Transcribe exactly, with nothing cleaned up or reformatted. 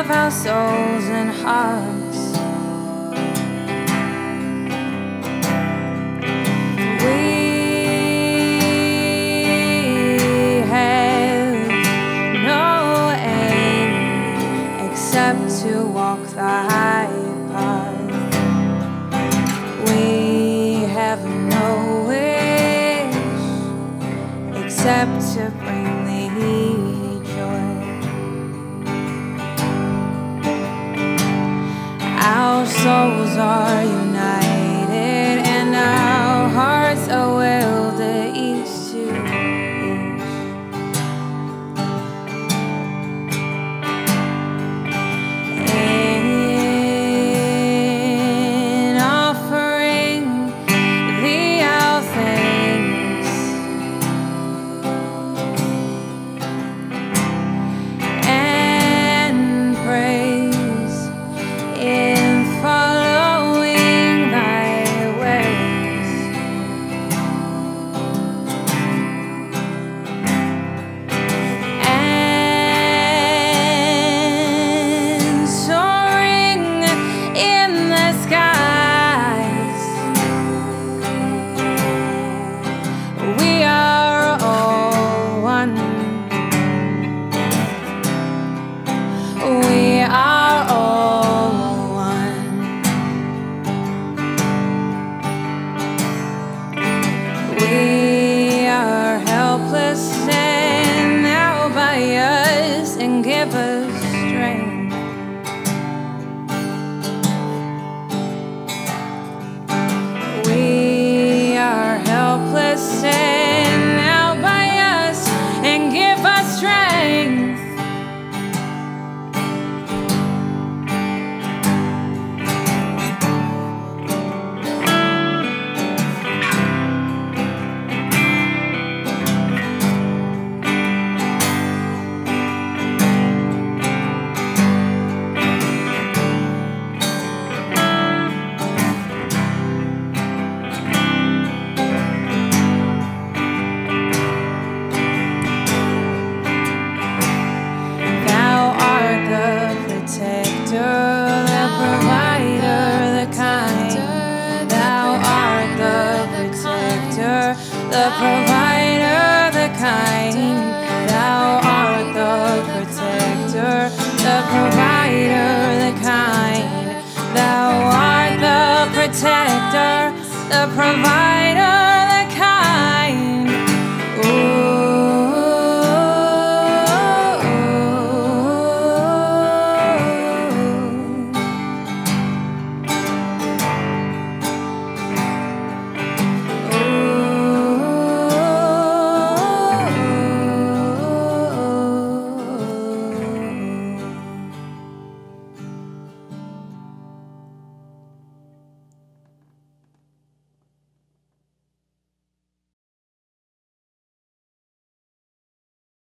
of our souls and hearts. We have no aim except to walk the high path. We have no wish except to bring thee . Our souls are united and our hearts are welded each to each. In offering thee our thanks and praise, in following thy ways, and soaring in the skies, we are all one. We are all . We are helpless, and thou by us and give us strength. We are helpless, and thou by us and give us strength. The provider, the kind, thou art the protector. The provider, the kind, thou art the protector. The provider.